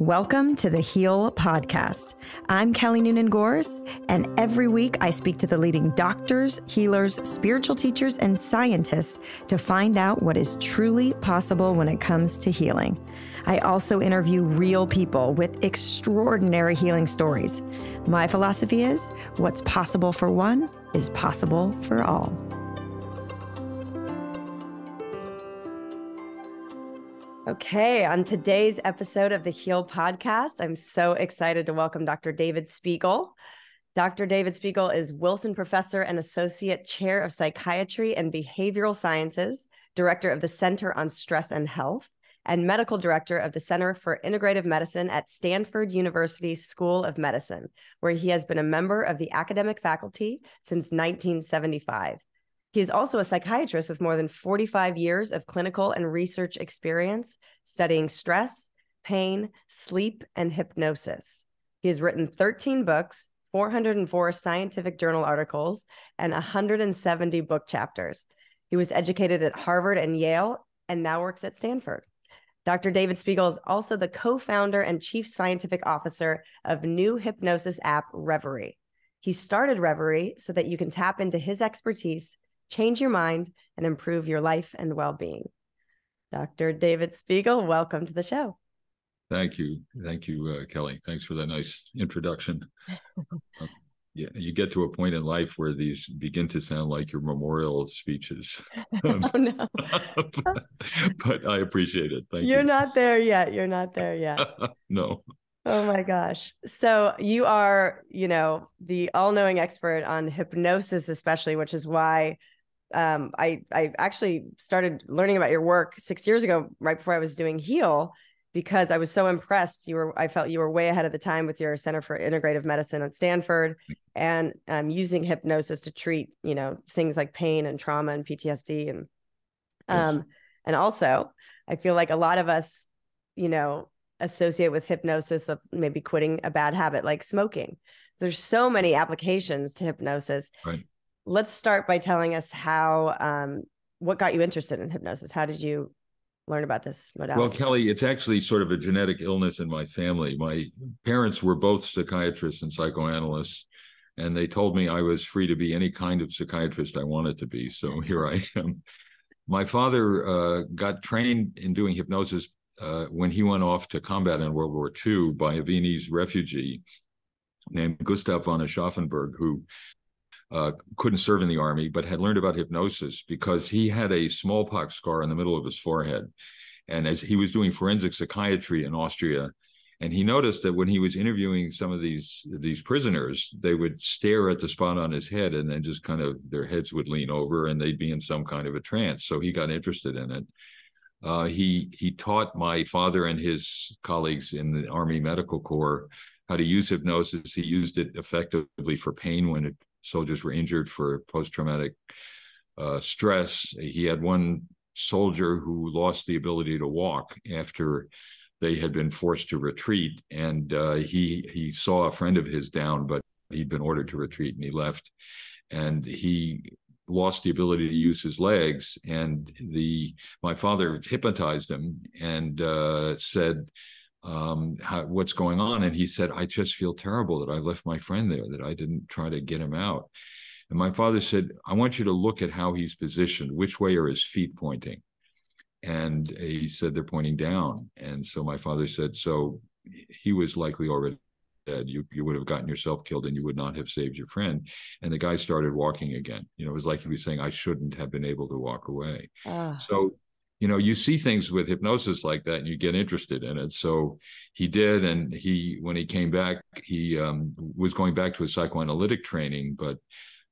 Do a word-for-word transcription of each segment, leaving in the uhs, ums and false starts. Welcome to the HEAL podcast. I'm Kelly Noonan-Gores, and every week I speak to the leading doctors, healers, spiritual teachers, and scientists to find out what is truly possible when it comes to healing. I also interview real people with extraordinary healing stories. My philosophy is what's possible for one is possible for all. Okay, on today's episode of the HEAL podcast, I'm so excited to welcome Doctor David Spiegel. Doctor David Spiegel is Wilson Professor and Associate Chair of Psychiatry and Behavioral Sciences, Director of the Center on Stress and Health, and Medical Director of the Center for Integrative Medicine at Stanford University School of Medicine, where he has been a member of the academic faculty since nineteen seventy-five. He is also a psychiatrist with more than forty-five years of clinical and research experience studying stress, pain, sleep, and hypnosis. He has written thirteen books, four hundred four scientific journal articles, and one hundred seventy book chapters. He was educated at Harvard and Yale and now works at Stanford. Doctor David Spiegel is also the co-founder and chief scientific officer of new hypnosis app Reveri. He started Reveri so that you can tap into his expertise, change your mind, and improve your life and well-being. Doctor David Spiegel, welcome to the show. Thank you. Thank you, uh, Kelly. Thanks for that nice introduction. um, yeah, you get to a point in life where these begin to sound like your memorial speeches. Um, oh, no. but, but I appreciate it. Thank You're you. You're not there yet. You're not there yet. No. Oh my gosh. So you are, you know, the all-knowing expert on hypnosis, especially, which is why Um, I, I actually started learning about your work six years ago, right before I was doing HEAL, because I was so impressed. You were, I felt you were way ahead of the time with your Center for Integrative Medicine at Stanford, and um, using hypnosis to treat, you know, things like pain and trauma and P T S D. And, um, yes. and also I feel like a lot of us, you know, associate with hypnosis of maybe quitting a bad habit, like smoking. So there's so many applications to hypnosis. Right. Let's start by telling us how, um, what got you interested in hypnosis? How did you learn about this modality? Well, Kelly, it's actually sort of a genetic illness in my family. My parents were both psychiatrists and psychoanalysts, and they told me I was free to be any kind of psychiatrist I wanted to be. So here I am. My father uh, got trained in doing hypnosis uh, when he went off to combat in World War Two by a Viennese refugee named Gustav von Schaffenberg, who Uh, couldn't serve in the army, but had learned about hypnosis because he had a smallpox scar in the middle of his forehead. And as he was doing forensic psychiatry in Austria, and he noticed that when he was interviewing some of these these prisoners, they would stare at the spot on his head, and then just kind of their heads would lean over and they'd be in some kind of a trance. So he got interested in it. Uh, he, he taught my father and his colleagues in the Army Medical Corps how to use hypnosis. He used it effectively for pain when it soldiers were injured for post-traumatic uh, stress. He had one soldier who lost the ability to walk after they had been forced to retreat. And uh, he he saw a friend of his down, but he'd been ordered to retreat and he left. And he lost the ability to use his legs. And the my father hypnotized him and uh, said, um, how, what's going on? And he said, I just feel terrible that I left my friend there, that I didn't try to get him out. And my father said, I want you to look at how he's positioned. Which way are his feet pointing? And he said, they're pointing down. And so my father said, so he was likely already dead. You, you would have gotten yourself killed and you would not have saved your friend. And the guy started walking again. You know, it was like he was saying, I shouldn't have been able to walk away. Uh. So you know, you see things with hypnosis like that and you get interested in it. So he did. And he, when he came back, he um, was going back to his psychoanalytic training, but,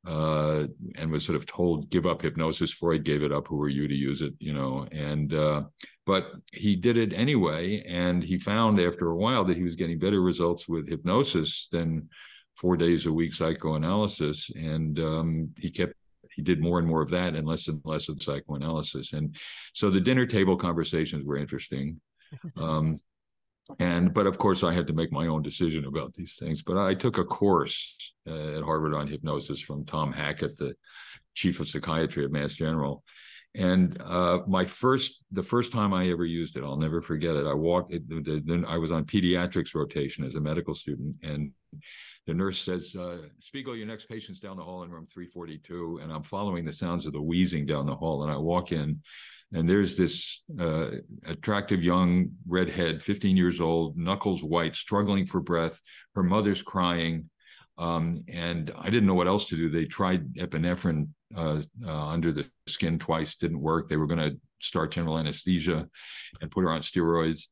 uh, and was sort of told, give up hypnosis. Freud gave it up. Who are you to use it? You know, and, uh, but he did it anyway. And he found after a while that he was getting better results with hypnosis than four days a week psychoanalysis. And um, he kept He did more and more of that and less and less of psychoanalysis. And so the dinner table conversations were interesting. Um, and but of course, I had to make my own decision about these things. But I took a course uh, at Harvard on hypnosis from Tom Hackett, the chief of psychiatry at Mass General. And uh, my first, the first time I ever used it, I'll never forget it. I walked, it, then I was on pediatrics rotation as a medical student, and the nurse says, uh, Spiegel, your next patient's down the hall in room three forty-two. And I'm following the sounds of the wheezing down the hall. And I walk in, and there's this uh, attractive young redhead, fifteen years old, knuckles white, struggling for breath. Her mother's crying. Um, and I didn't know what else to do. They tried epinephrine uh, uh, under the skin twice, didn't work. They were going to start general anesthesia and put her on steroids.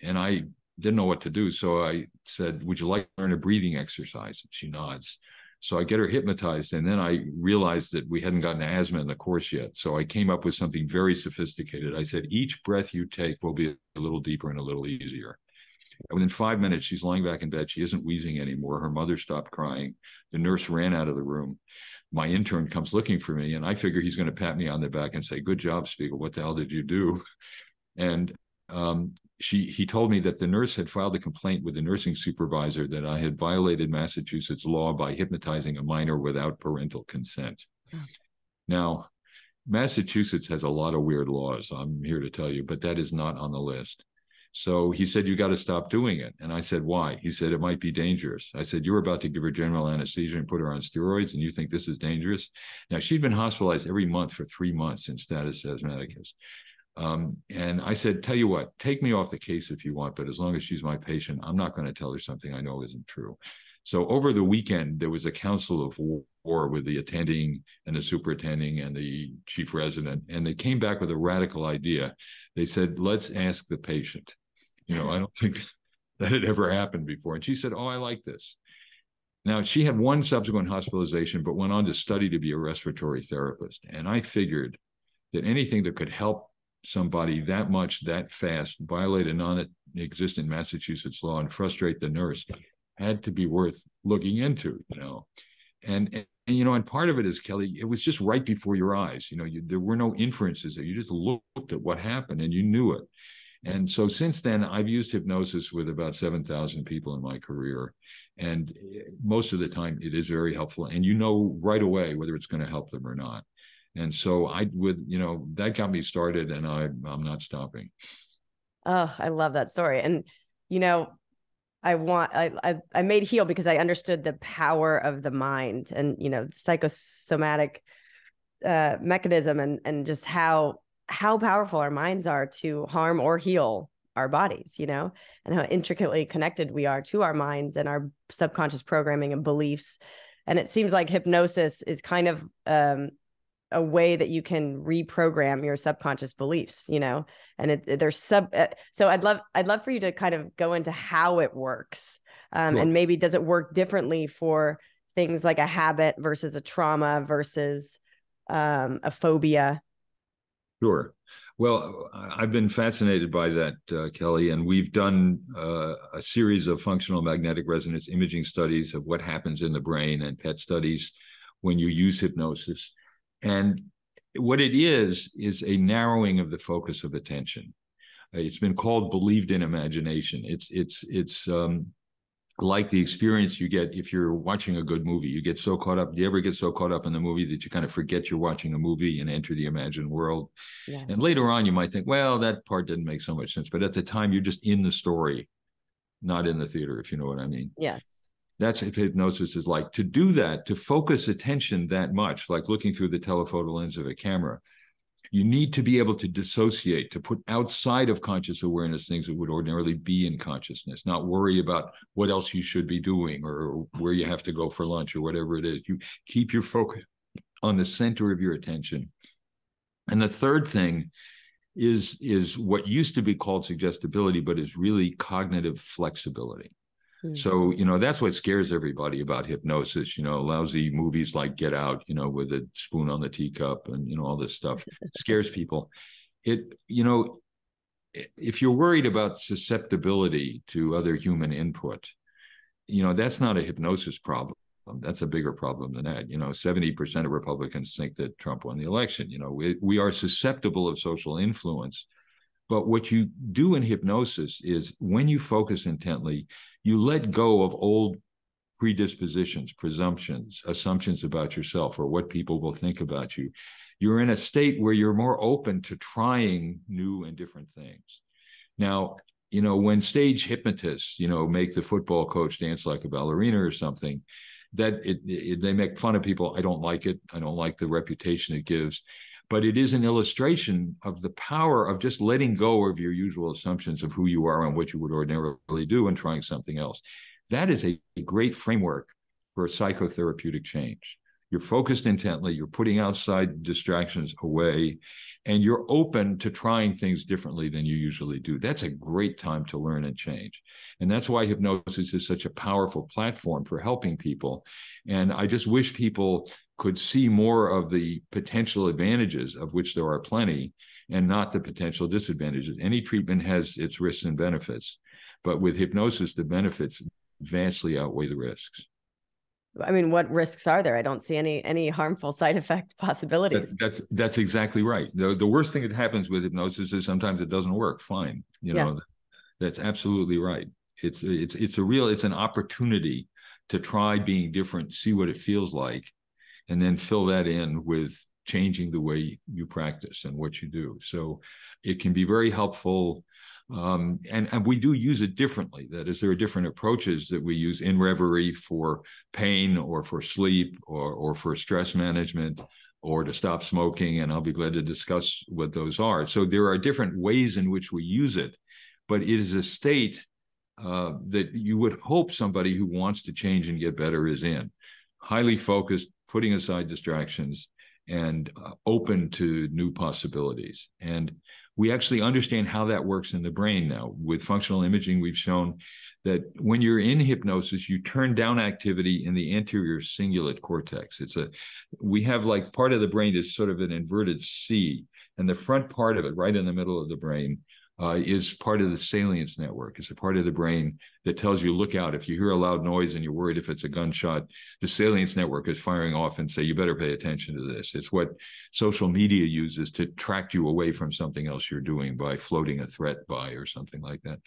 And I didn't know what to do. So I said, would you like to learn a breathing exercise? And she nods. So I get her hypnotized. And then I realized that we hadn't gotten asthma in the course yet. So I came up with something very sophisticated. I said, each breath you take will be a little deeper and a little easier. And within five minutes, she's lying back in bed. She isn't wheezing anymore. Her mother stopped crying. The nurse ran out of the room. My intern comes looking for me, and I figure he's going to pat me on the back and say, good job, Spiegel. What the hell did you do? And um She, he told me that the nurse had filed a complaint with the nursing supervisor that I had violated Massachusetts law by hypnotizing a minor without parental consent. Yeah. Now, Massachusetts has a lot of weird laws, I'm here to tell you, but that is not on the list. So he said, you got to stop doing it. And I said, why? He said, it might be dangerous. I said, you're about to give her general anesthesia and put her on steroids, and you think this is dangerous? Now, she'd been hospitalized every month for three months in status asthmaticus. Um, and I said, tell you what, take me off the case if you want, but as long as she's my patient, I'm not going to tell her something I know isn't true. So over the weekend, there was a council of war with the attending and the superintending and the chief resident, and they came back with a radical idea. They said, let's ask the patient. You know, I don't think that had ever happened before. And she said, oh, I like this. Now, she had one subsequent hospitalization, but went on to study to be a respiratory therapist. And I figured that anything that could help somebody that much, that fast, violate a non-existent Massachusetts law and frustrate the nurse had to be worth looking into, you know. And, and, and you know, and part of it is, Kelly, it was just right before your eyes. You know, you, there were no inferences. You just looked at what happened and you knew it. And so since then, I've used hypnosis with about seven thousand people in my career. And most of the time, it is very helpful. And you know right away whether it's going to help them or not. And so I would, you know, that got me started, and I, I'm not stopping. Oh, I love that story. And, you know, I want, I, I, I made HEAL because I understood the power of the mind and, you know, psychosomatic uh, mechanism and, and just how, how powerful our minds are to harm or heal our bodies, you know, and how intricately connected we are to our minds and our subconscious programming and beliefs. And it seems like hypnosis is kind of, um, a way that you can reprogram your subconscious beliefs, you know, and it, it, there's sub, uh, so I'd love, I'd love for you to kind of go into how it works. Um, yeah. And maybe does it work differently for things like a habit versus a trauma versus um, a phobia? Sure. Well, I've been fascinated by that, uh, Kelly, and we've done uh, a series of functional magnetic resonance imaging studies of what happens in the brain and P E T studies when you use hypnosis. And what it is, is a narrowing of the focus of attention. It's been called believed in imagination. It's it's it's um, like the experience you get if you're watching a good movie. You get so caught up. Do you ever get so caught up in the movie that you kind of forget you're watching a movie and enter the imagined world? Yes. And later on, you might think, well, that part didn't make so much sense. But at the time, you're just in the story, not in the theater, if you know what I mean. Yes. That's what hypnosis is like. To do that, to focus attention that much, like looking through the telephoto lens of a camera, you need to be able to dissociate, to put outside of conscious awareness things that would ordinarily be in consciousness, not worry about what else you should be doing or where you have to go for lunch or whatever it is. You keep your focus on the center of your attention. And the third thing is, is what used to be called suggestibility, but is really cognitive flexibility. So, you know, that's what scares everybody about hypnosis, you know, lousy movies like Get Out, you know, with a spoon on the teacup and, you know, all this stuff scares people. It, you know, if you're worried about susceptibility to other human input, you know, that's not a hypnosis problem. That's a bigger problem than that. You know, seventy percent of Republicans think that Trump won the election. You know, we, we are susceptible of social influence. But what you do in hypnosis is when you focus intently, you let go of old predispositions, presumptions, assumptions about yourself or what people will think about you. you're in a state where you're more open to trying new and different things. Now, you know, when stage hypnotists, you know, make the football coach dance like a ballerina or something, that it, it, they make fun of people. I don't like it. I don't like the reputation it gives. But it is an illustration of the power of just letting go of your usual assumptions of who you are and what you would ordinarily do and trying something else. That is a great framework for a psychotherapeutic change. You're focused intently, you're putting outside distractions away, and you're open to trying things differently than you usually do. That's a great time to learn and change. And that's why hypnosis is such a powerful platform for helping people. And I just wish people could see more of the potential advantages, of which there are plenty, and not the potential disadvantages. Any treatment has its risks and benefits, but with hypnosis, the benefits vastly outweigh the risks. I mean, what risks are there? I don't see any any harmful side effect possibilities. That's that's, that's exactly right. The, the worst thing that happens with hypnosis is sometimes it doesn't work. Fine. You know, yeah. That's absolutely right. It's it's it's a real it's an opportunity to try being different, see what it feels like, and then fill that in with changing the way you practice and what you do. So it can be very helpful. Um, and, and we do use it differently. That is, there are different approaches that we use in Reveri for pain or for sleep or, or for stress management or to stop smoking. And I'll be glad to discuss what those are. So there are different ways in which we use it, but it is a state uh, that you would hope somebody who wants to change and get better is in. Highly focused, putting aside distractions, and uh, open to new possibilities. And we actually understand how that works in the brain now. With functional imaging, we've shown that when you're in hypnosis, you turn down activity in the anterior cingulate cortex. It's a, we have like part of the brain is sort of an inverted C, and the front part of it, right in the middle of the brain, uh, is part of the salience network. It's a part of the brain that tells you, look out. If you hear a loud noise and you're worried if it's a gunshot, the salience network is firing off and say, you better pay attention to this. It's what social media uses to track you away from something else you're doing by floating a threat by or something like that.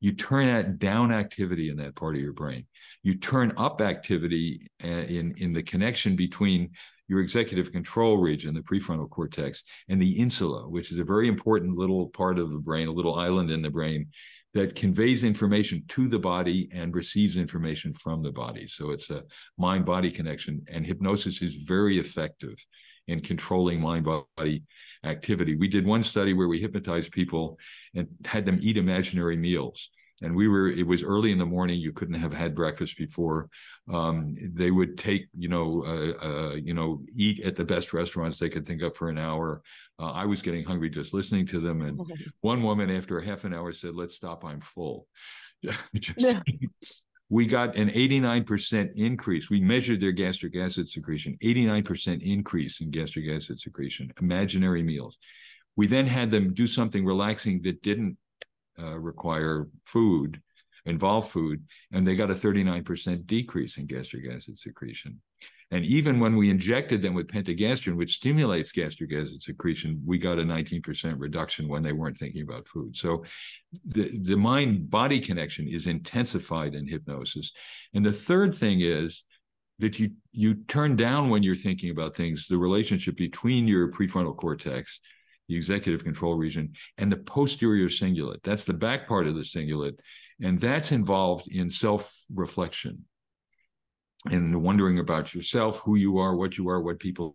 You turn that down activity in that part of your brain. You turn up activity in, in the connection between your executive control region, the prefrontal cortex, and the insula, which is a very important little part of the brain, a little island in the brain that conveys information to the body and receives information from the body. So it's a mind-body connection, and hypnosis is very effective in controlling mind-body activity. We did one study where we hypnotized people and had them eat imaginary meals. And we were, it was early in the morning. You couldn't have had breakfast before. Um, they would take, you know, uh, uh, you know, eat at the best restaurants they could think of for an hour. Uh, I was getting hungry just listening to them. And one woman after a half an hour said, let's stop, I'm full. just, yeah. We got an eighty-nine percent increase. We measured their gastric acid secretion, eighty-nine percent increase in gastric acid secretion, imaginary meals. We then had them do something relaxing that didn't Uh, require food, involve food, and they got a thirty-nine percent decrease in gastric acid secretion. And even when we injected them with pentagastrin, which stimulates gastric acid secretion, we got a nineteen percent reduction when they weren't thinking about food. So the, the mind-body connection is intensified in hypnosis. And the third thing is that you, you turn down, when you're thinking about things, the relationship between your prefrontal cortex, the executive control region, and the posterior cingulate. That's the back part of the cingulate, and that's involved in self-reflection and wondering about yourself, who you are, what you are, what people.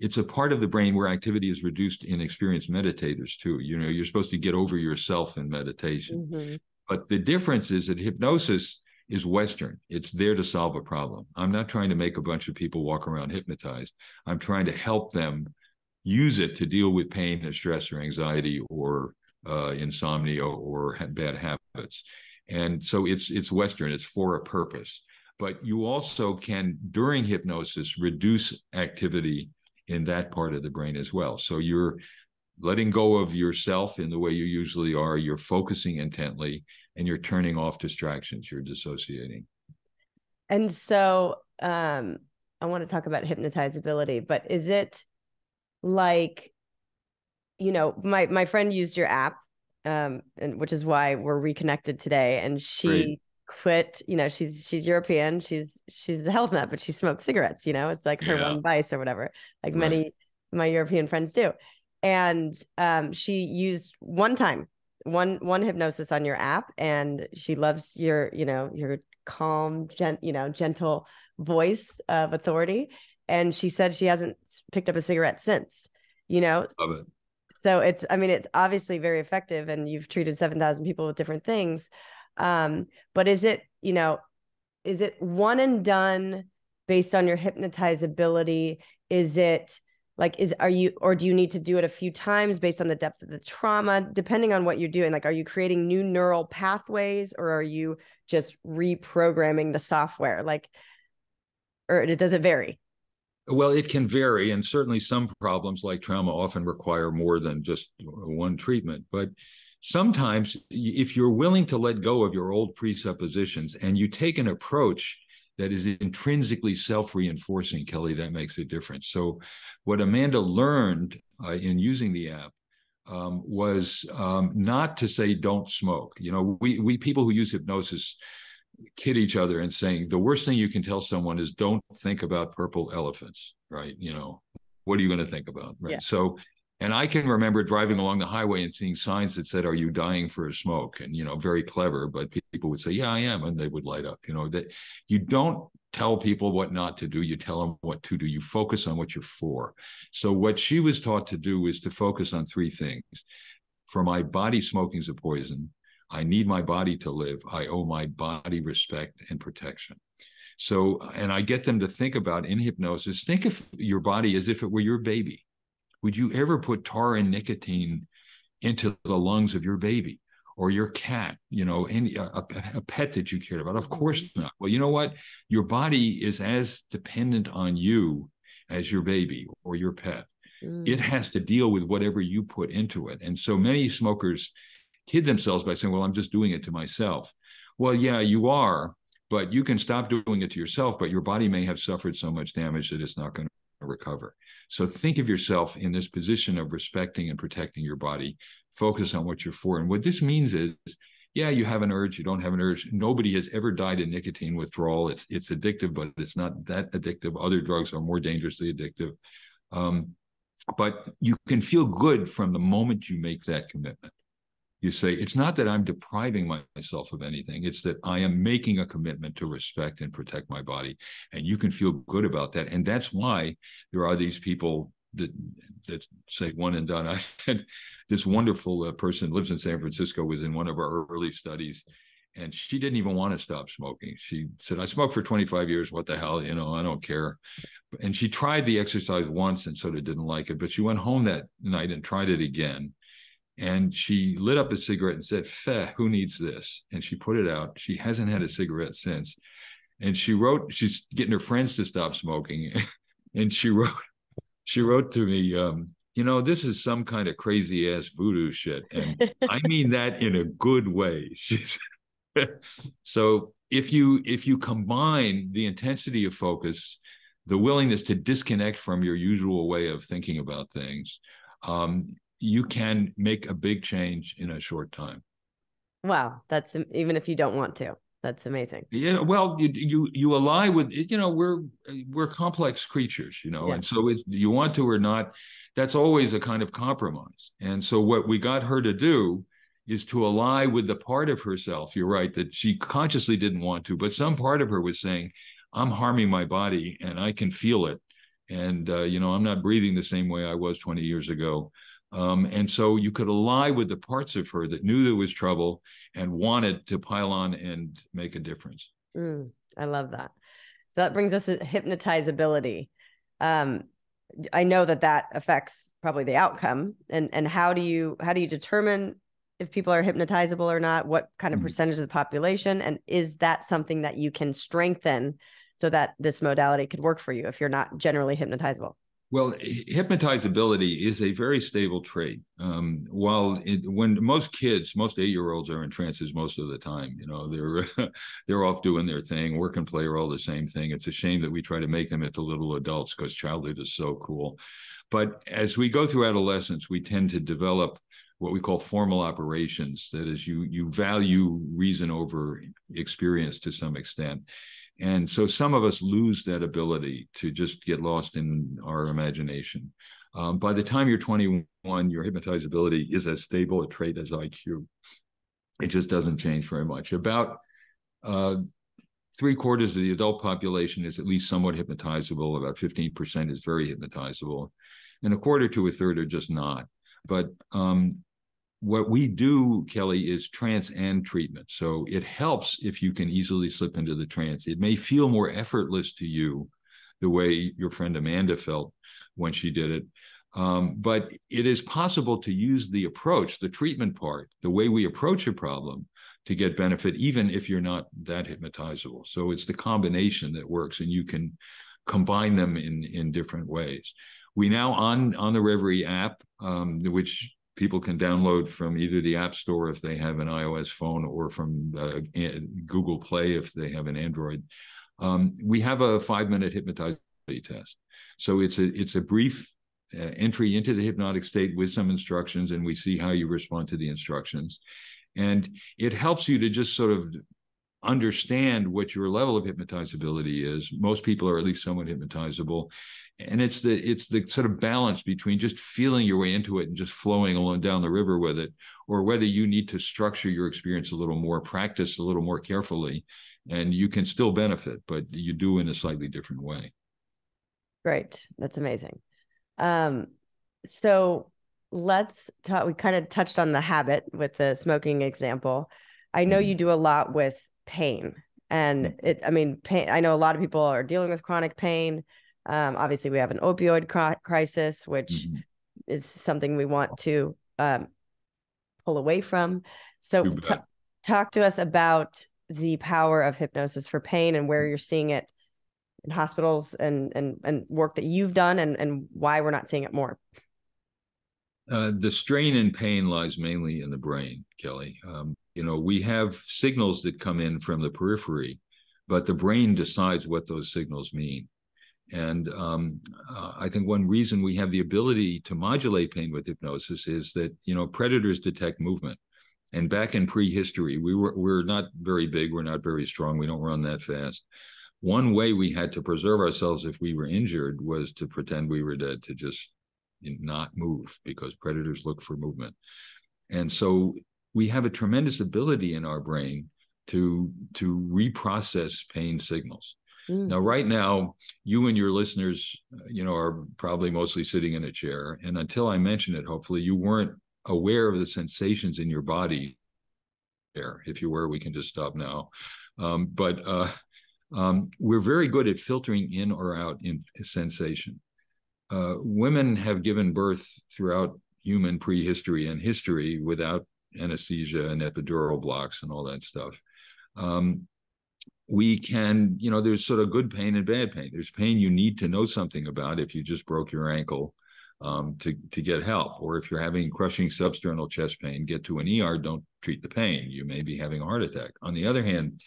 It's a part of the brain where activity is reduced in experienced meditators too. You know, you're supposed to get over yourself in meditation. Mm-hmm. But the difference is that hypnosis is Western. It's there to solve a problem. I'm not trying to make a bunch of people walk around hypnotized. I'm trying to help them use it to deal with pain and stress or anxiety or uh, insomnia or bad habits. And so it's it's Western, it's for a purpose. But you also can, during hypnosis, reduce activity in that part of the brain as well. So you're letting go of yourself in the way you usually are, you're focusing intently, and you're turning off distractions, you're dissociating. And so um, I want to talk about hypnotizability, but is it, like, you know, my, my friend used your app, um, and which is why we're reconnected today. And she Great. quit, you know, she's, she's European, she's, she's the health nut, but she smoked cigarettes, you know, it's like her yeah. one vice or whatever, like right. many, my European friends do. And, um, she used one time, one, one hypnosis on your app, and she loves your, you know, your calm, gent, you know, gentle voice of authority. And she said she hasn't picked up a cigarette since, you know. Love it. So it's, I mean, it's obviously very effective, and you've treated seven thousand people with different things. Um, but is it, you know, is it one and done based on your hypnotizability? Is it like, is, are you, or do you need to do it a few times based on the depth of the trauma, depending on what you're doing? Like, are you creating new neural pathways, or are you just reprogramming the software? Like, or it, does it vary? Well, it can vary. And certainly some problems like trauma often require more than just one treatment. But sometimes if you're willing to let go of your old presuppositions and you take an approach that is intrinsically self-reinforcing, Kelly, that makes a difference. So what Amanda learned uh, in using the app um, was um, not to say, don't smoke. You know, we, we people who use hypnosis kid each other and saying the worst thing you can tell someone is don't think about purple elephants, right? You know, what are you going to think about? Right. Yeah. So, and I can remember driving along the highway and seeing signs that said, are you dying for a smoke? And, you know, very clever, but people would say, yeah, I am. And they would light up, you know, that you don't tell people what not to do. You tell them what to do. You focus on what you're for. So what she was taught to do is to focus on three things. For my body, smoking is a poison. I need my body to live. I owe my body respect and protection. So, and I get them to think about in hypnosis, think of your body as if it were your baby. Would you ever put tar and nicotine into the lungs of your baby or your cat, you know, any, a, a pet that you cared about? Of course not. Well, you know what? Your body is as dependent on you as your baby or your pet. Mm. It has to deal with whatever you put into it. And so many smokers kid themselves by saying, well, I'm just doing it to myself. Well, yeah, you are, but you can stop doing it to yourself, but your body may have suffered so much damage that it's not going to recover. So think of yourself in this position of respecting and protecting your body. Focus on what you're for. And what this means is, yeah, you have an urge, you don't have an urge. Nobody has ever died of nicotine withdrawal. It's, it's addictive, but it's not that addictive. Other drugs are more dangerously addictive. Um, but you can feel good from the moment you make that commitment. You say, it's not that I'm depriving myself of anything. It's that I am making a commitment to respect and protect my body. And you can feel good about that. And that's why there are these people that, that say one and done. I had this wonderful uh, person lives in San Francisco, was in one of our early studies, and she didn't even want to stop smoking. She said, I smoked for twenty-five years. What the hell? You know, I don't care. And she tried the exercise once and sort of didn't like it. But she went home that night and tried it again. And she lit up a cigarette and said, "Feh, who needs this?" And she put it out. She hasn't had a cigarette since. And she wrote, she's getting her friends to stop smoking. And she wrote, she wrote to me, um, you know, this is some kind of crazy ass voodoo shit. And I mean that in a good way. She's so if you, if you combine the intensity of focus, the willingness to disconnect from your usual way of thinking about things, um, you can make a big change in a short time. Wow. That's even if you don't want to, that's amazing. Yeah. Well, you, you, you ally with, you know, we're, we're complex creatures, you know, yeah. And so it's, you want to, or not, that's always a kind of compromise. And so what we got her to do is to ally with the part of herself. You're right that she consciously didn't want to, but some part of her was saying, I'm harming my body and I can feel it. And, uh, you know, I'm not breathing the same way I was twenty years ago. Um, and so you could ally with the parts of her that knew there was trouble and wanted to pile on and make a difference. Mm, I love that. So that brings us to hypnotizability. Um, I know that that affects probably the outcome, and, and how do you, how do you determine if people are hypnotizable or not? What kind of percentage mm-hmm. of the population? And is that something that you can strengthen so that this modality could work for you if you're not generally hypnotizable? Well, hypnotizability is a very stable trait. Um, while it, when most kids, most eight-year-olds are in trances most of the time, you know, they're they're off doing their thing. Work and play are all the same thing. It's a shame that we try to make them into little adults because childhood is so cool. But as we go through adolescence, we tend to develop what we call formal operations. That is, you you value reason over experience to some extent. And so some of us lose that ability to just get lost in our imagination. Um, by the time you're twenty-one, your hypnotizability is as stable a trait as I Q. It just doesn't change very much. About uh, three quarters of the adult population is at least somewhat hypnotizable. About fifteen percent is very hypnotizable. And a quarter to a third are just not. But um, what we do, Kelly, is trance and treatment. So it helps if you can easily slip into the trance. It may feel more effortless to you the way your friend Amanda felt when she did it. Um, but it is possible to use the approach, the treatment part, the way we approach a problem to get benefit, even if you're not that hypnotizable. So it's the combination that works, and you can combine them in, in different ways. We now on, on the Reveri app, um, which people can download from either the App Store if they have an iOS phone, or from uh, Google Play if they have an Android. Um, we have a five-minute hypnotizability test. So it's a it's a brief uh, entry into the hypnotic state with some instructions, and we see how you respond to the instructions. And it helps you to just sort of understand what your level of hypnotizability is. Most people are at least somewhat hypnotizable. And it's the it's the sort of balance between just feeling your way into it and just flowing along down the river with it, or whether you need to structure your experience a little more, practice a little more carefully, and you can still benefit, but you do in a slightly different way. Great. That's amazing. Um, so let's talk, we kind of touched on the habit with the smoking example. I know you do a lot with pain, and it, I mean, pain, I know a lot of people are dealing with chronic pain. Um, obviously we have an opioid crisis, which mm-hmm. is something we want to, um, pull away from. So t- talk to us about the power of hypnosis for pain and where you're seeing it in hospitals and, and, and work that you've done, and, and why we're not seeing it more. Uh, the strain in pain lies mainly in the brain, Kelly. Um, you know, we have signals that come in from the periphery, but the brain decides what those signals mean. And um, uh, I think one reason we have the ability to modulate pain with hypnosis is that, you know, predators detect movement. And back in prehistory, we were, we're not very big. We're not very strong. We don't run that fast. One way we had to preserve ourselves if we were injured was to pretend we were dead, to just not move, because predators look for movement. And so we have a tremendous ability in our brain to, to reprocess pain signals. Mm. Now, right now, you and your listeners, you know, are probably mostly sitting in a chair. And until I mention it, hopefully you weren't aware of the sensations in your body there. If you were, we can just stop now. Um, but uh, um, we're very good at filtering in or out in sensation. Uh, women have given birth throughout human prehistory and history without anesthesia and epidural blocks and all that stuff. Um, we can, you know, there's sort of good pain and bad pain. There's pain you need to know something about if you just broke your ankle um, to, to get help, or if you're having crushing substernal chest pain, get to an E R, don't treat the pain. You may be having a heart attack. On the other hand,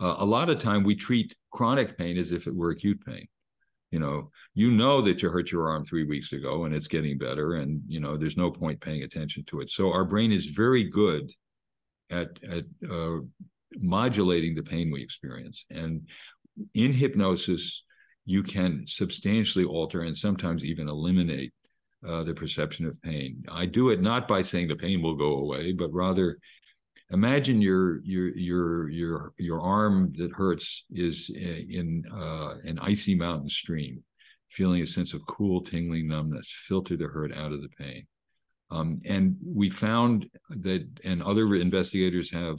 uh, a lot of time we treat chronic pain as if it were acute pain. You know, you know that you hurt your arm three weeks ago and it's getting better, and, you know, there's no point paying attention to it. So our brain is very good at, at uh, modulating the pain we experience. And in hypnosis, you can substantially alter and sometimes even eliminate uh, the perception of pain. I do it not by saying the pain will go away, but rather imagine your your your your your arm that hurts is in uh, an icy mountain stream, feeling a sense of cool, tingling numbness. Filter the hurt out of the pain, um, and we found that, and other investigators have,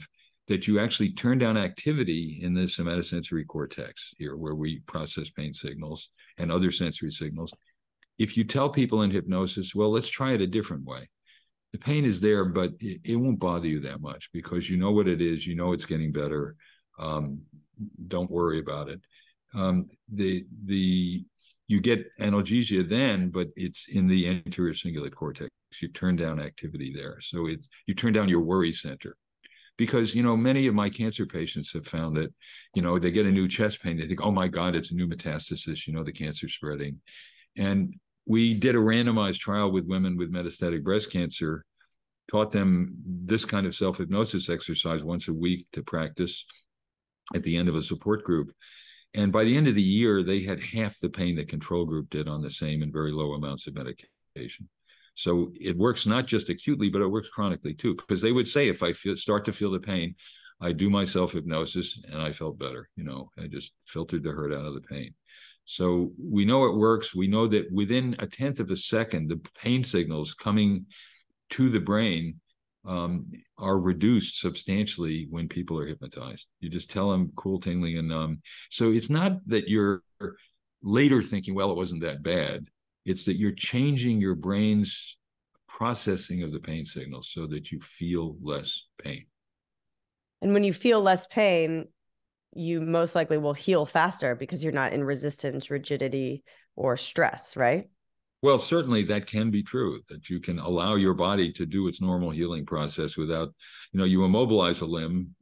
that you actually turn down activity in the somatosensory cortex here, where we process pain signals and other sensory signals. If you tell people in hypnosis, well, let's try it a different way. The pain is there, but it, it won't bother you that much because you know what it is. You know it's getting better. Um, don't worry about it. Um, the the you get analgesia then, but it's in the anterior cingulate cortex. You turn down activity there, so it's you turn down your worry center, because you know many of my cancer patients have found that you know they get a new chest pain. They think, oh my God, it's a new metastasis. You know the cancer's spreading, and we did a randomized trial with women with metastatic breast cancer, taught them this kind of self-hypnosis exercise once a week to practice at the end of a support group. And by the end of the year, they had half the pain the control group did on the same and very low amounts of medication. So it works not just acutely, but it works chronically too, because they would say, if I feel, start to feel the pain, I do my self-hypnosis and I felt better. You know, I just filtered the hurt out of the pain. So we know it works. We know that within a tenth of a second, the pain signals coming to the brain um, are reduced substantially when people are hypnotized. You just tell them cool, tingling, and numb. So it's not that you're later thinking, well, it wasn't that bad. It's that you're changing your brain's processing of the pain signals so that you feel less pain. And when you feel less pain, you most likely will heal faster because you're not in resistance, rigidity, or stress, right? Well, certainly that can be true, that you can allow your body to do its normal healing process without, you know, you immobilize a limb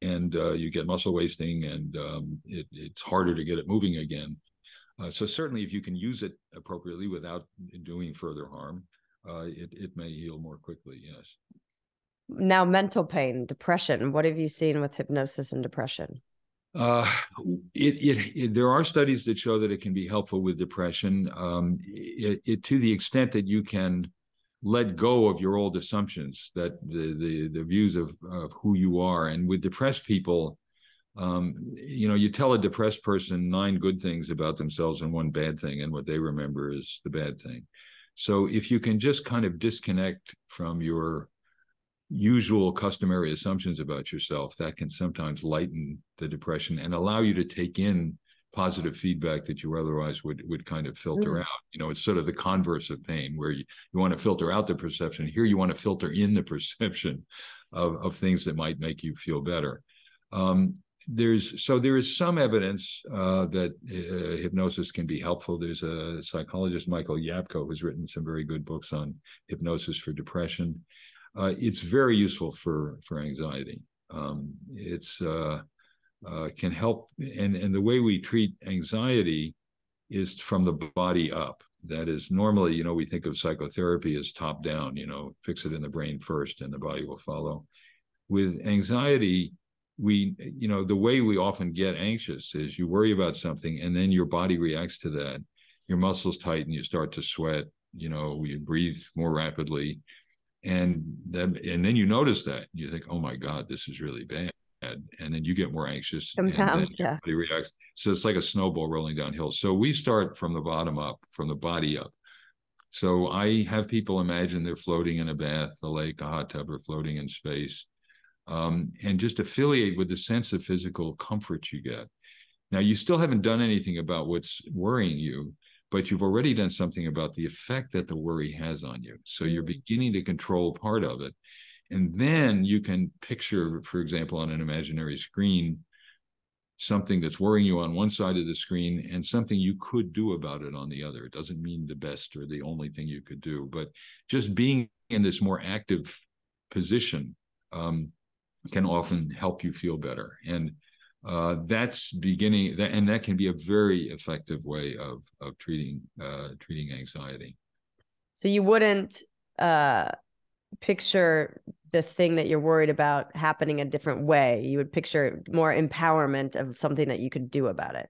and uh, you get muscle wasting and um, it, it's harder to get it moving again. Uh, so certainly if you can use it appropriately without doing further harm, uh, it, it may heal more quickly, yes. Now, mental pain, depression. What have you seen with hypnosis and depression? Uh, it, it, it, there are studies that show that it can be helpful with depression um, it, it, to the extent that you can let go of your old assumptions, that the the, the views of, of who you are. And with depressed people, um, you know, you tell a depressed person nine good things about themselves and one bad thing, and what they remember is the bad thing. So if you can just kind of disconnect from your usual customary assumptions about yourself, that can sometimes lighten the depression and allow you to take in positive feedback that you otherwise would would kind of filter mm. out. You know, it's sort of the converse of pain, where you, you want to filter out the perception. Here you want to filter in the perception of, of things that might make you feel better. Um, there's so there is some evidence uh, that uh, hypnosis can be helpful. There's a psychologist, Michael Yapko, who's written some very good books on hypnosis for depression. Uh, it's very useful for for anxiety. Um, it's uh, uh, can help, and and the way we treat anxiety is from the body up. That is, normally, you know, we think of psychotherapy as top down. You know, fix it in the brain first, and the body will follow. With anxiety, we you know the way we often get anxious is you worry about something, and then your body reacts to that. Your muscles tighten, you start to sweat. You know, you breathe more rapidly. And then, and then you notice that you think, "Oh my God, this is really bad," and then you get more anxious. Sometimes, yeah. Reacts. So it's like a snowball rolling downhill. So we start from the bottom up, from the body up. So I have people imagine they're floating in a bath, a lake, a hot tub, or floating in space, um, and just affiliate with the sense of physical comfort you get. Now, you still haven't done anything about what's worrying you, but you've already done something about the effect that the worry has on you. So you're beginning to control part of it. And then you can picture, for example, on an imaginary screen, something that's worrying you on one side of the screen and something you could do about it on the other. It doesn't mean the best or the only thing you could do, but just being in this more active position um, can often help you feel better. And Uh, that's beginning, that, and that can be a very effective way of of treating uh, treating anxiety. So you wouldn't uh, picture the thing that you're worried about happening a different way. You would picture more empowerment of something that you could do about it.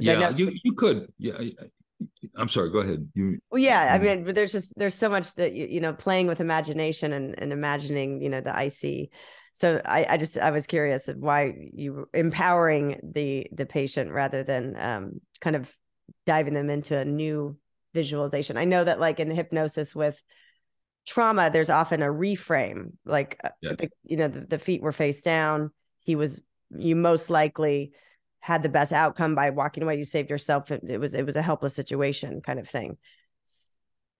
Yeah, I know you you could. Yeah, I, I'm sorry. Go ahead. You. Well, yeah, I mean, but there's just there's so much that you you know playing with imagination and and imagining you know the icy. So I, I just, I was curious of why you were empowering the the patient rather than um, kind of diving them into a new visualization. I know that like in hypnosis with trauma, there's often a reframe, like, yeah. the, you know, the, the feet were face down. He was, you most likely had the best outcome by walking away. You saved yourself. It, it was, it was a helpless situation kind of thing.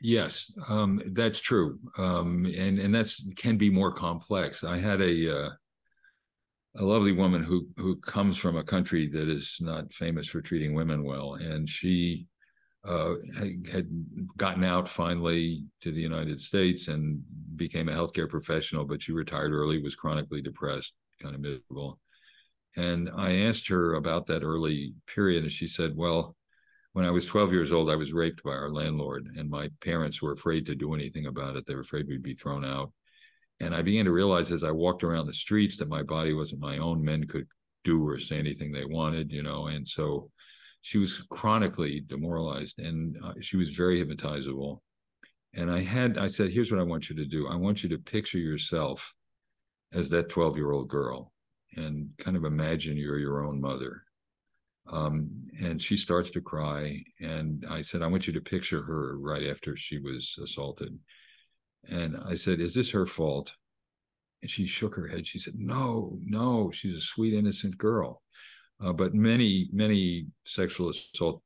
Yes, um, that's true, um, and and that's can be more complex. I had a uh, a lovely woman who who comes from a country that is not famous for treating women well, and she uh, had gotten out finally to the United States and became a healthcare professional. But she retired early, was chronically depressed, kind of miserable. And I asked her about that early period, and she said, "Well, When I was twelve years old, I was raped by our landlord, and my parents were afraid to do anything about it. They were afraid we'd be thrown out. And I began to realize as I walked around the streets that my body wasn't my own. Men could do or say anything they wanted, you know. And so she was chronically demoralized, and uh, she was very hypnotizable. And I had, I said, here's what I want you to do. I want you to picture yourself as that twelve-year-old girl and kind of imagine you're your own mother. Um, and she starts to cry. And I said, I want you to picture her right after she was assaulted. And I said, is this her fault? And she shook her head. She said, no, no, she's a sweet, innocent girl. Uh, but many, many sexual assault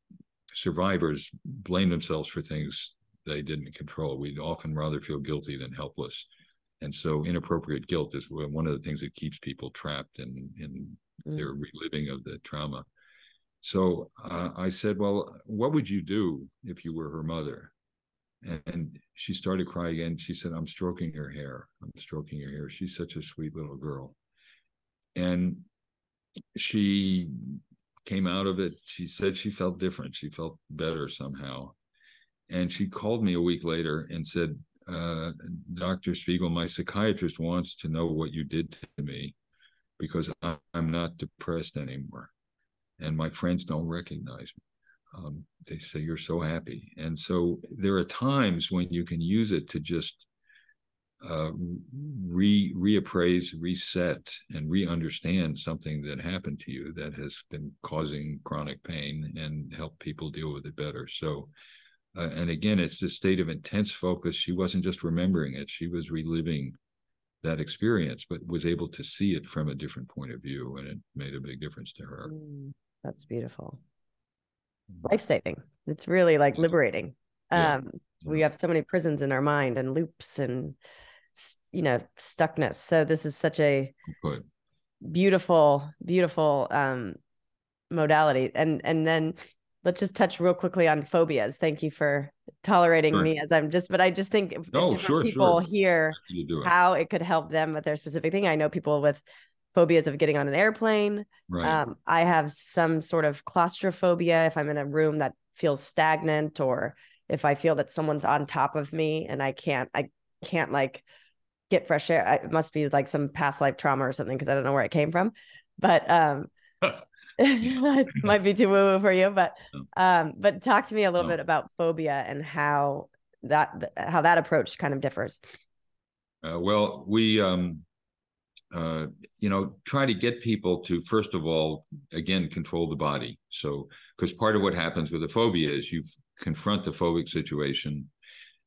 survivors blame themselves for things they didn't control. We'd often rather feel guilty than helpless. And so inappropriate guilt is one of the things that keeps people trapped in, in mm. their reliving of the trauma. So uh, I said, well, what would you do if you were her mother? And she started crying again. She said, I'm stroking her hair. I'm stroking her hair. She's such a sweet little girl. And she came out of it. She said she felt different. She felt better somehow. And she called me a week later and said, uh, Doctor Spiegel, my psychiatrist wants to know what you did to me because I, I'm not depressed anymore. And my friends don't recognize me. Um, they say, you're so happy. And so there are times when you can use it to just uh, re reappraise, reset, and re-understand something that happened to you that has been causing chronic pain and help people deal with it better. So, uh, and again, it's this state of intense focus. She wasn't just remembering it. She was reliving that experience, but was able to see it from a different point of view. And it made a big difference to her. Mm, that's beautiful. Life-saving. It's really like liberating. Yeah. Um, yeah. We have so many prisons in our mind and loops and, you know, stuckness. So this is such a Good. beautiful, beautiful um, modality. And, and then let's just touch real quickly on phobias. Thank you for tolerating sure. me as I'm just, but I just think if no, sure, people sure. hear it. how it could help them with their specific thing. I know people with phobias of getting on an airplane. Right. Um, I have some sort of claustrophobia if I'm in a room that feels stagnant, or if I feel that someone's on top of me and I can't, I can't like get fresh air. I, it must be like some past life trauma or something, because I don't know where it came from. But um, it might be too woo woo for you. But um, but talk to me a little no. bit about phobia and how that how that approach kind of differs. Uh, well, we. Um... Uh, you know, try to get people to, first of all, again, control the body. So, because part of what happens with a phobia is you confront the phobic situation.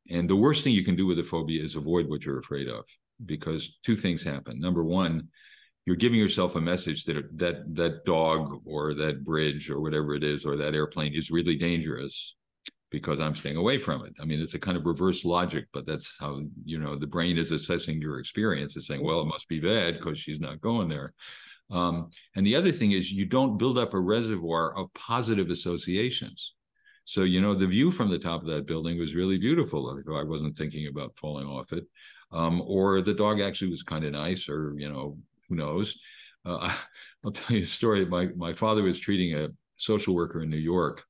And the worst thing you can do with a phobia is avoid what you're afraid of, because two things happen. Number one, you're giving yourself a message that that, that dog or that bridge or whatever it is, or that airplane is really dangerous because I'm staying away from it. I mean, it's a kind of reverse logic, but that's how, you know, the brain is assessing your experience. It's saying, well, it must be bad because she's not going there. Um, and the other thing is you don't build up a reservoir of positive associations. So, you know, the view from the top of that building was really beautiful. I wasn't thinking about falling off it. Um, or the dog actually was kind of nice, or, you know, who knows? Uh, I'll tell you a story. My, my father was treating a social worker in New York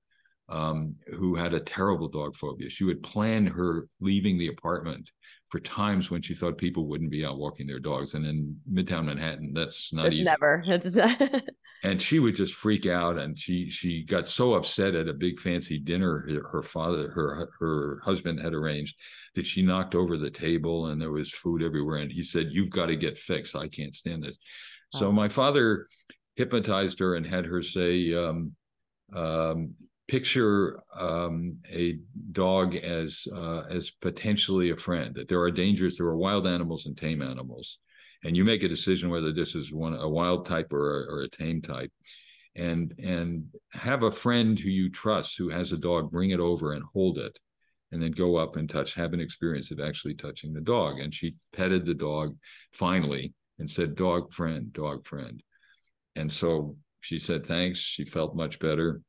Um, who had a terrible dog phobia. She would plan her leaving the apartment for times when she thought people wouldn't be out walking their dogs. And in Midtown Manhattan, that's not it's easy. Never. It's never. And she would just freak out. And she she got so upset at a big fancy dinner her father, her her husband had arranged, that she knocked over the table and there was food everywhere. And he said, "You've got to get fixed. I can't stand this." Wow. So my father hypnotized her and had her say, um, um, picture um, a dog as uh, as potentially a friend, that there are dangers, there are wild animals and tame animals. And you make a decision whether this is one a wild type or a, or a tame type. And, and have a friend who you trust who has a dog, bring it over and hold it, and then go up and touch, have an experience of actually touching the dog. And she petted the dog finally and said, "Dog friend, dog friend." And so she said, thanks. She felt much better.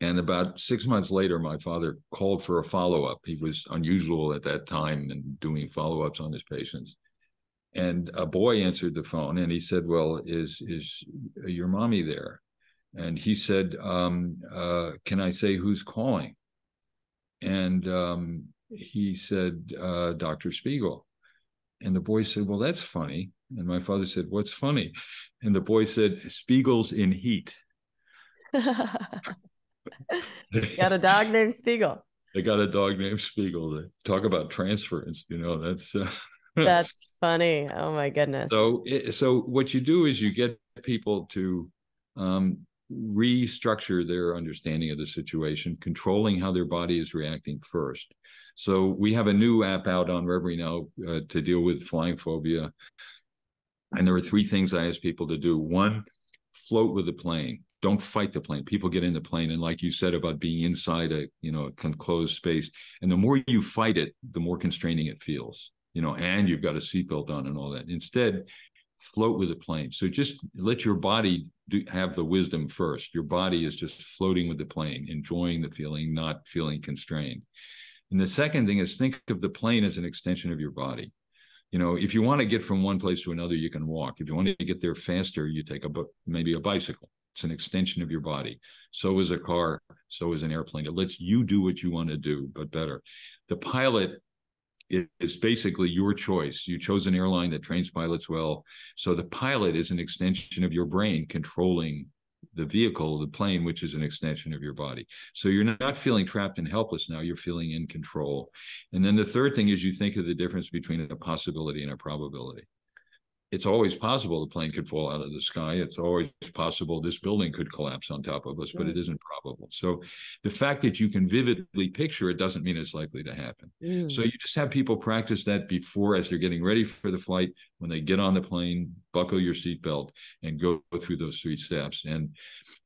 And about six months later, my father called for a follow-up. He was unusual at that time in doing follow-ups on his patients. And a boy answered the phone, and he said, "Well, is is your mommy there?" And he said, um, uh, can I say who's calling? And um, he said, uh, Doctor Spiegel. And the boy said, well, that's funny. And my father said, what's funny? And the boy said, Spiegel's in heat. Got a dog named Spiegel. They got a dog named Spiegel. They talk about transference. You know, that's uh, that's funny. Oh my goodness. So, so what you do is you get people to um, restructure their understanding of the situation, controlling how their body is reacting first. So we have a new app out on Reveri now uh, to deal with flying phobia. And there are three things I ask people to do. One, float with the plane. Don't fight the plane. People get in the plane. And like you said about being inside a, you know, a closed space. And the more you fight it, the more constraining it feels, you know, and you've got a seatbelt on and all that. Instead, float with the plane. So just let your body do, have the wisdom first. Your body is just floating with the plane, enjoying the feeling, not feeling constrained. And the second thing is think of the plane as an extension of your body. You know, if you want to get from one place to another, you can walk. If you want to get there faster, you take a maybe a bicycle. It's an extension of your body. So is a car. So is an airplane. It lets you do what you want to do, but better. The pilot is basically your choice. You chose an airline that trains pilots well. So the pilot is an extension of your brain controlling the vehicle, the plane, which is an extension of your body. So you're not feeling trapped and helpless now. You're feeling in control. And then the third thing is you think of the difference between a possibility and a probability. It's always possible the plane could fall out of the sky. It's always possible this building could collapse on top of us, but it isn't probable. So the fact that you can vividly picture it doesn't mean it's likely to happen. Mm. So you just have people practice that before, as they're getting ready for the flight, when they get on the plane, buckle your seatbelt and go through those three steps. And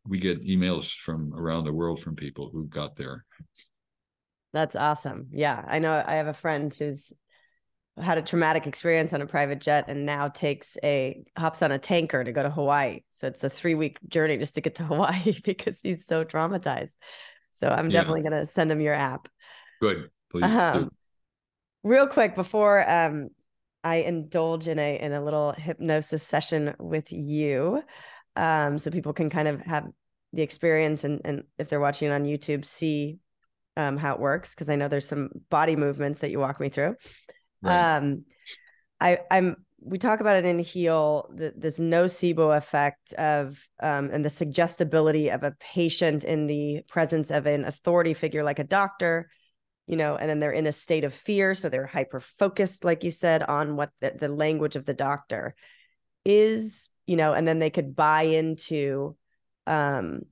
we get emails from around the world from people who got there. That's awesome. Yeah. I know I have a friend who's had a traumatic experience on a private jet and now takes a hops on a tanker to go to Hawaii. So it's a three week journey just to get to Hawaii because he's so traumatized. So I'm yeah. definitely going to send him your app. Good. Please. Um, real quick before um, I indulge in a, in a little hypnosis session with you. Um, so people can kind of have the experience and, and if they're watching it on YouTube, see um, how it works. Cause I know there's some body movements that you walk me through. Right. Um, I, I'm, we talk about it in HEAL, the, this nocebo effect of, um, and the suggestibility of a patient in the presence of an authority figure, like a doctor, you know, and then they're in a state of fear. So they're hyper-focused, like you said, on what the, the language of the doctor is, you know, and then they could buy into, um,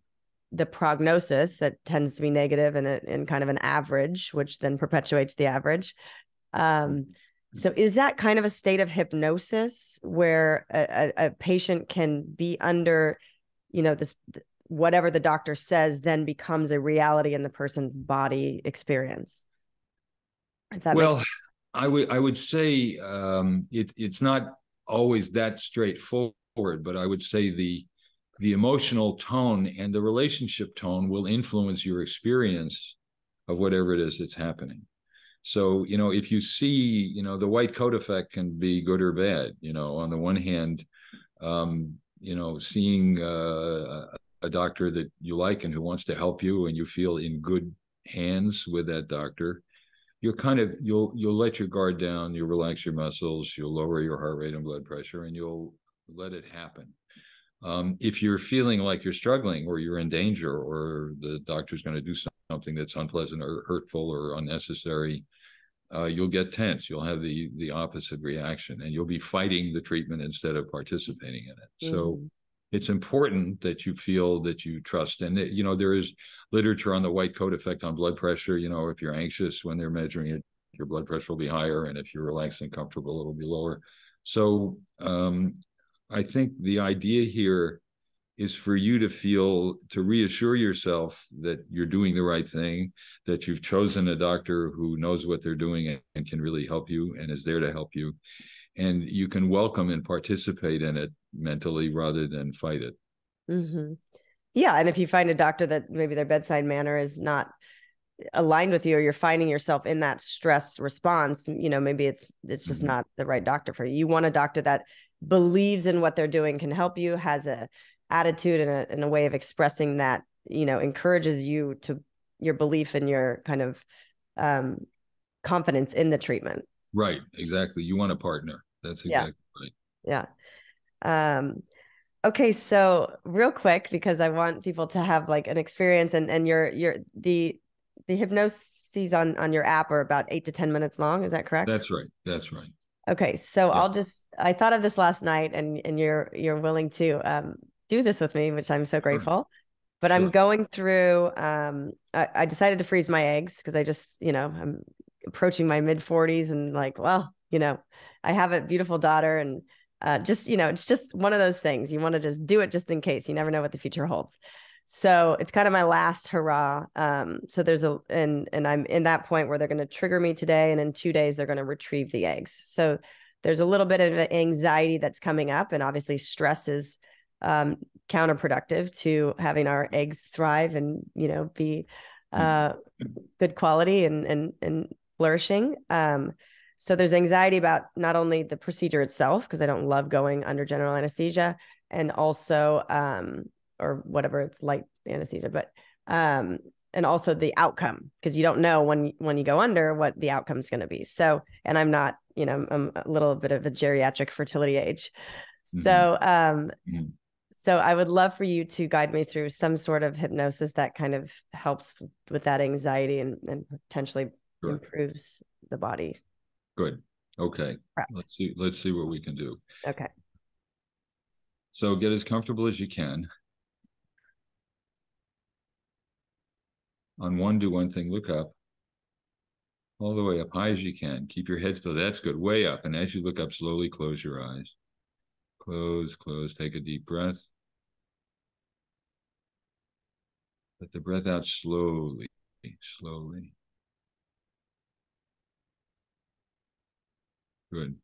the prognosis that tends to be negative and, a, and kind of an average, which then perpetuates the average. Um, so is that kind of a state of hypnosis where a, a, a patient can be under, you know, this, whatever the doctor says, then becomes a reality in the person's body experience? If that well, makes I would, I would say, um, it, it's not always that straightforward, but I would say the, the emotional tone and the relationship tone will influence your experience of whatever it is that's happening. So, you know, if you see, you know, the white coat effect can be good or bad. You know, on the one hand, um, you know, seeing uh, a doctor that you like and who wants to help you and you feel in good hands with that doctor, you're kind of, you'll, you'll let your guard down, you'll relax your muscles, you'll lower your heart rate and blood pressure, and you'll let it happen. Um, if you're feeling like you're struggling or you're in danger or the doctor's going to do something that's unpleasant or hurtful or unnecessary, Uh, you'll get tense. You'll have the the opposite reaction, and you'll be fighting the treatment instead of participating in it. Mm-hmm. So it's important that you feel that you trust. And, that, you know, there is literature on the white coat effect on blood pressure. You know, if you're anxious when they're measuring it, your blood pressure will be higher. And if you're relaxed and comfortable, it'll be lower. So um, I think the idea here is for you to feel, to reassure yourself that you're doing the right thing, that you've chosen a doctor who knows what they're doing and can really help you and is there to help you. And you can welcome and participate in it mentally rather than fight it. Mm-hmm. Yeah, and if you find a doctor that maybe their bedside manner is not aligned with you, or you're finding yourself in that stress response, you know, maybe it's it's just mm-hmm. not the right doctor for you. You want a doctor that believes in what they're doing, can help you, has a attitude and a, and a way of expressing that, you know, encourages you to your belief in your kind of um, confidence in the treatment. Right. Exactly. You want a partner. That's exactly yeah. right. Yeah. Um, okay. So real quick, because I want people to have like an experience, and, and your, your, the, the hypnoses on, on your app are about eight to ten minutes long. Is that correct? That's right. That's right. Okay. So yeah. I'll just, I thought of this last night, and, and you're, you're willing to um, do this with me, which I'm so grateful, sure. but sure. I'm going through, um, I, I decided to freeze my eggs because I just, you know, I'm approaching my mid forties and like, well, you know, I have a beautiful daughter, and uh, just, you know, it's just one of those things you want to just do it just in case. You never know what the future holds. So it's kind of my last hurrah. Um, so there's a, and, and I'm in that point where they're going to trigger me today. And in two days, they're going to retrieve the eggs. So there's a little bit of anxiety that's coming up, and obviously stress is um, counterproductive to having our eggs thrive and, you know, be uh, good quality and, and, and flourishing. Um, So there's anxiety about not only the procedure itself, because I don't love going under general anesthesia, and also, um, or whatever, it's light anesthesia, but, um, and also the outcome, because you don't know when, when you go under what the outcome is going to be. So, and I'm not, you know, I'm a little bit of a geriatric fertility age. Mm-hmm. So, um, mm-hmm. so I would love for you to guide me through some sort of hypnosis that kind of helps with that anxiety and, and potentially sure. improves the body. Good. Okay. Let's see. Let's see what we can do. Okay. So get as comfortable as you can. On one, do one thing, look up. All the way up high as you can. Keep your head still. That's good. Way up. And as you look up, slowly close your eyes. Close, close. Take a deep breath. Let the breath out slowly, slowly. Good.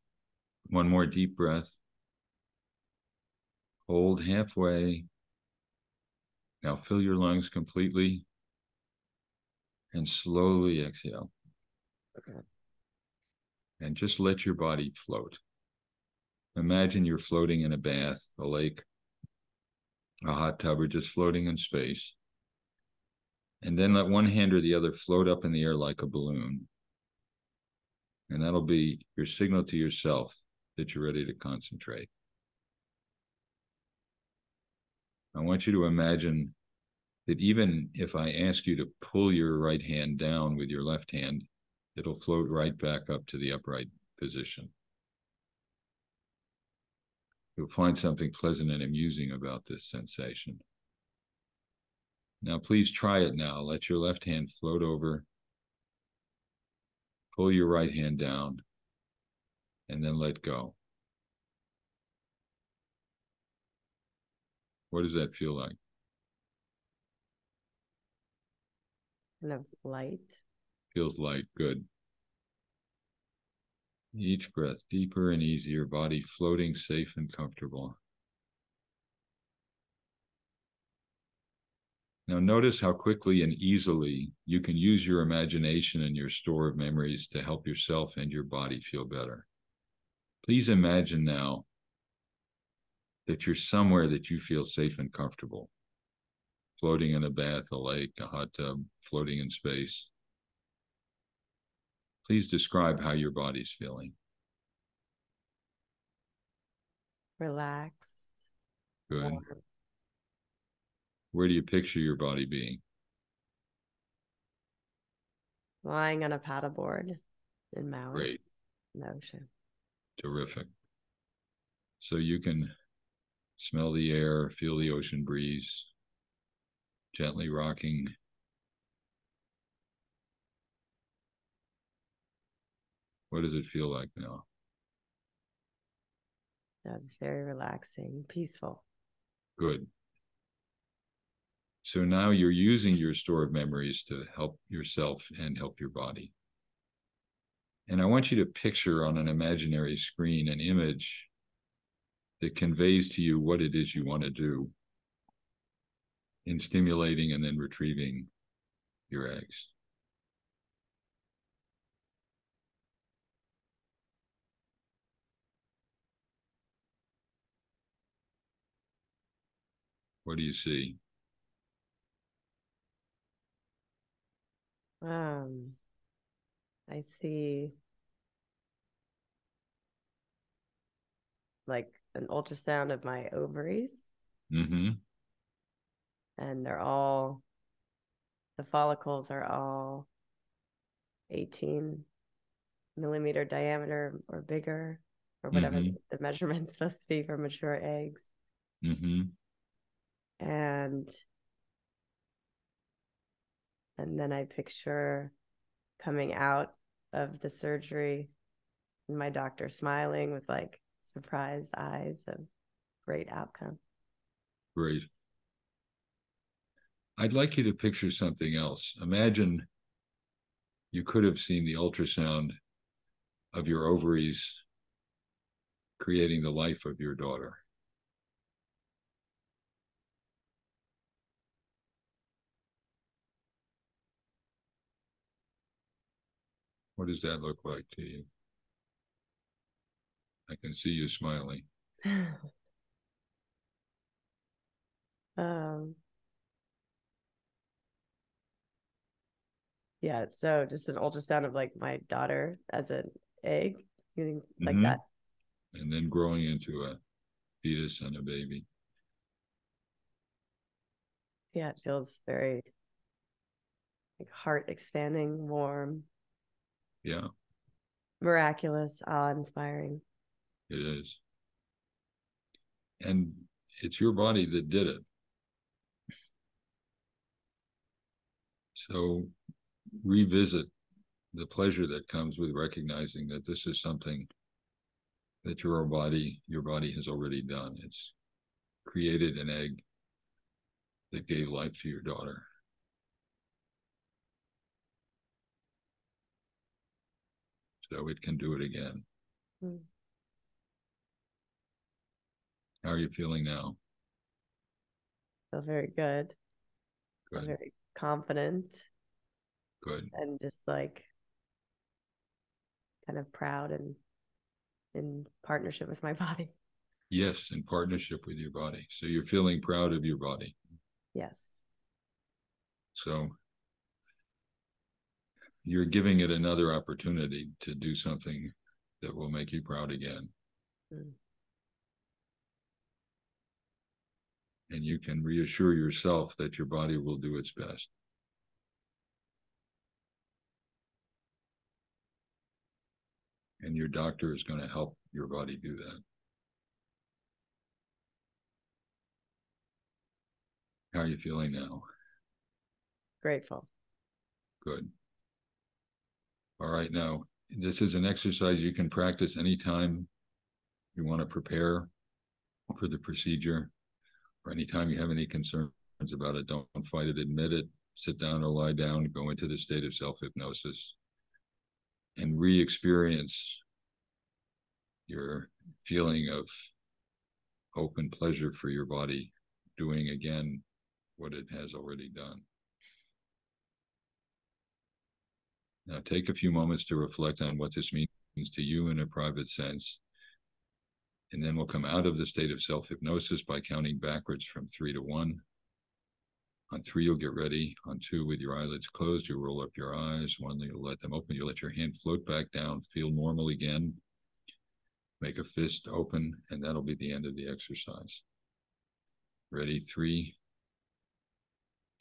One more deep breath. Hold halfway. Now fill your lungs completely and slowly exhale. Okay. And just let your body float. Imagine you're floating in a bath, a lake, a hot tub, or just floating in space. And then let one hand or the other float up in the air like a balloon. And that'll be your signal to yourself that you're ready to concentrate. I want you to imagine that even if I ask you to pull your right hand down with your left hand, it'll float right back up to the upright position. You'll find something pleasant and amusing about this sensation. Now, please try it now. Let your left hand float over. Pull your right hand down, and then let go. What does that feel like? Kind of light. Feels light, good. Each breath deeper and easier, body floating, safe and comfortable. Now notice how quickly and easily you can use your imagination and your store of memories to help yourself and your body feel better. Please imagine now that you're somewhere that you feel safe and comfortable, floating in a bath, a lake, a hot tub, floating in space. Please describe how your body's feeling. Relaxed. Good. Warm. Where do you picture your body being? Lying on a paddleboard in Maui. Great. In the ocean. Terrific. So you can smell the air, feel the ocean breeze, gently rocking. What does it feel like now? That was very relaxing, peaceful. Good. So now you're using your store of memories to help yourself and help your body. And I want you to picture on an imaginary screen an image that conveys to you what it is you want to do in stimulating and then retrieving your eggs. What do you see? Um, I see like an ultrasound of my ovaries. Mm-hmm. And they're all, the follicles are all eighteen millimeter diameter or bigger, or whatever mm-hmm. the measurement's supposed to be for mature eggs. Mm-hmm. And and then I picture coming out of the surgery and my doctor smiling with like surprised eyes of great outcome. Great. I'd like you to picture something else. Imagine you could have seen the ultrasound of your ovaries creating the life of your daughter. What does that look like to you? I can see you smiling. um. Yeah, so just an ultrasound of like my daughter as an egg, like mm-hmm. that. And then growing into a fetus and a baby. Yeah, it feels very like heart expanding, warm. Yeah. Miraculous, awe-inspiring. It is. And it's your body that did it. So revisit the pleasure that comes with recognizing that this is something that your body, your body has already done. It's created an egg that gave life to your daughter. So it can do it again. Mm. How are you feeling now? I feel very good. Good. I'm very confident. Good. And just like kind of proud and in partnership with my body. Yes, in partnership with your body. So you're feeling proud of your body. Yes. So you're giving it another opportunity to do something that will make you proud again. Mm. And you can reassure yourself that your body will do its best. And your doctor is going to help your body do that. How are you feeling now? Grateful. Good. All right. Now, this is an exercise you can practice anytime you want to prepare for the procedure, or anytime you have any concerns about it. Don't fight it. Admit it. Sit down or lie down. Go into the state of self-hypnosis and re-experience your feeling of hope and pleasure for your body doing again what it has already done. Now take a few moments to reflect on what this means to you in a private sense, and then we'll come out of the state of self-hypnosis by counting backwards from three to one. On three, you'll get ready. On two, with your eyelids closed, you roll up your eyes. One, you'll let them open. You let your hand float back down. Feel normal again. Make a fist open, and that'll be the end of the exercise. Ready? Three,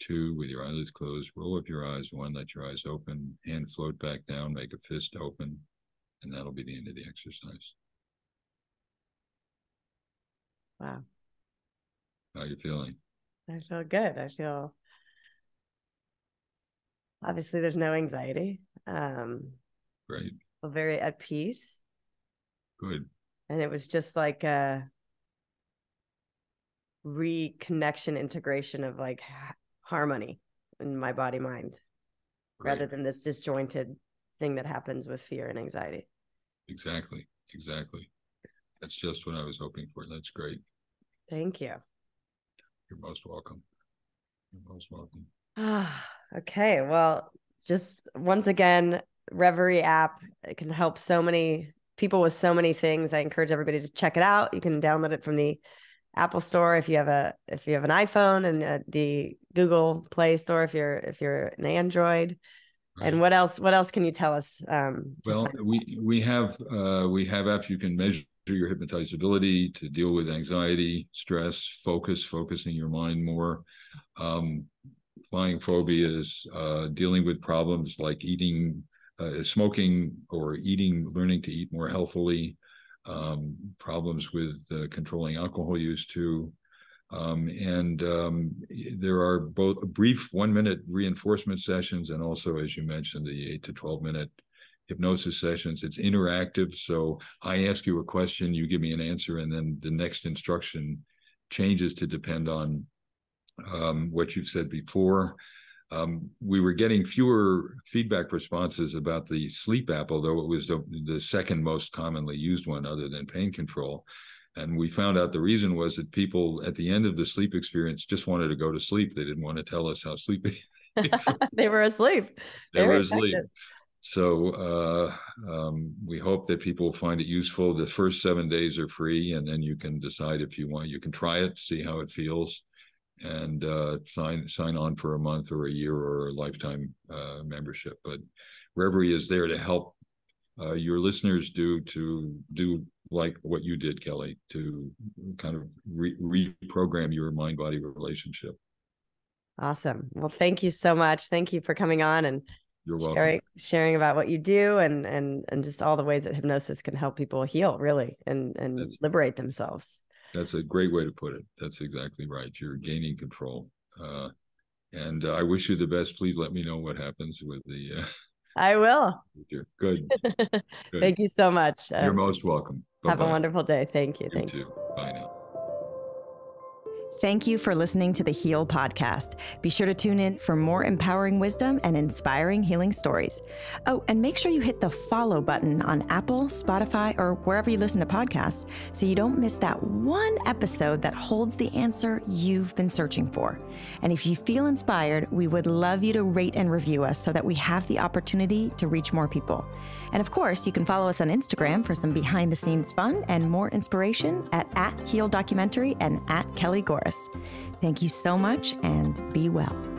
two, with your eyelids closed, roll up your eyes. One, let your eyes open. Hand float back down. Make a fist open, and that'll be the end of the exercise. Wow. How are you feeling? I feel good. I feel, obviously there's no anxiety. Um, right. I feel very at peace. Good. And it was just like a reconnection, integration of like ha- harmony in my body, mind, right, rather than this disjointed thing that happens with fear and anxiety. Exactly. Exactly. That's just what I was hoping for. That's great. Thank you. You're most welcome. You're most welcome. Ah, okay. Well, just once again, Reveri app, it can help so many people with so many things. I encourage everybody to check it out. You can download it from the Apple Store if you have a if you have an iPhone, and uh, the Google Play Store if you're if you're an Android. Right. And what else? What else can you tell us? Um, well, we we have uh, we have apps you can measure your hypnotizability to deal with anxiety, stress, focus, focusing your mind more, um, flying phobias, uh, dealing with problems like eating, uh, smoking, or eating, learning to eat more healthfully, um, problems with uh, controlling alcohol use too. Um, and um, there are both brief one-minute reinforcement sessions and also, as you mentioned, the eight to twelve minute hypnosis sessions. It's interactive, so I ask you a question, you give me an answer, and then the next instruction changes to depend on um, what you've said before. Um, we were getting fewer feedback responses about the sleep app, although it was the, the second most commonly used one other than pain control. And we found out the reason was that people at the end of the sleep experience just wanted to go to sleep. They didn't want to tell us how sleepy they were. They were asleep. They Very were asleep. Effective. So uh, um, we hope that people find it useful. The first seven days are free, and then you can decide if you want. You can try it, see how it feels, and uh, sign sign on for a month or a year or a lifetime uh, membership. But Reveri is there to help uh, your listeners do to do like what you did, Kelly, to kind of re reprogram your mind-body relationship. Awesome. Well, thank you so much. Thank you for coming on and You're welcome. Sharing, sharing about what you do and and and just all the ways that hypnosis can help people heal, really, and and that's, liberate themselves. That's a great way to put it. That's exactly right. You're gaining control, uh, and uh, I wish you the best. Please let me know what happens with the. Uh, I will. Good. Good. Thank you so much. You're um, most welcome. Bye-bye. Have a wonderful day. Thank you. You Thank you. Bye now. Thank you for listening to the HEAL podcast. Be sure to tune in for more empowering wisdom and inspiring healing stories. Oh, and make sure you hit the follow button on Apple, Spotify, or wherever you listen to podcasts so you don't miss that one episode that holds the answer you've been searching for. And if you feel inspired, we would love you to rate and review us so that we have the opportunity to reach more people. And of course, you can follow us on Instagram for some behind the scenes fun and more inspiration at, at HEAL Documentary and at Kelly Gores. Thank you so much, and be well.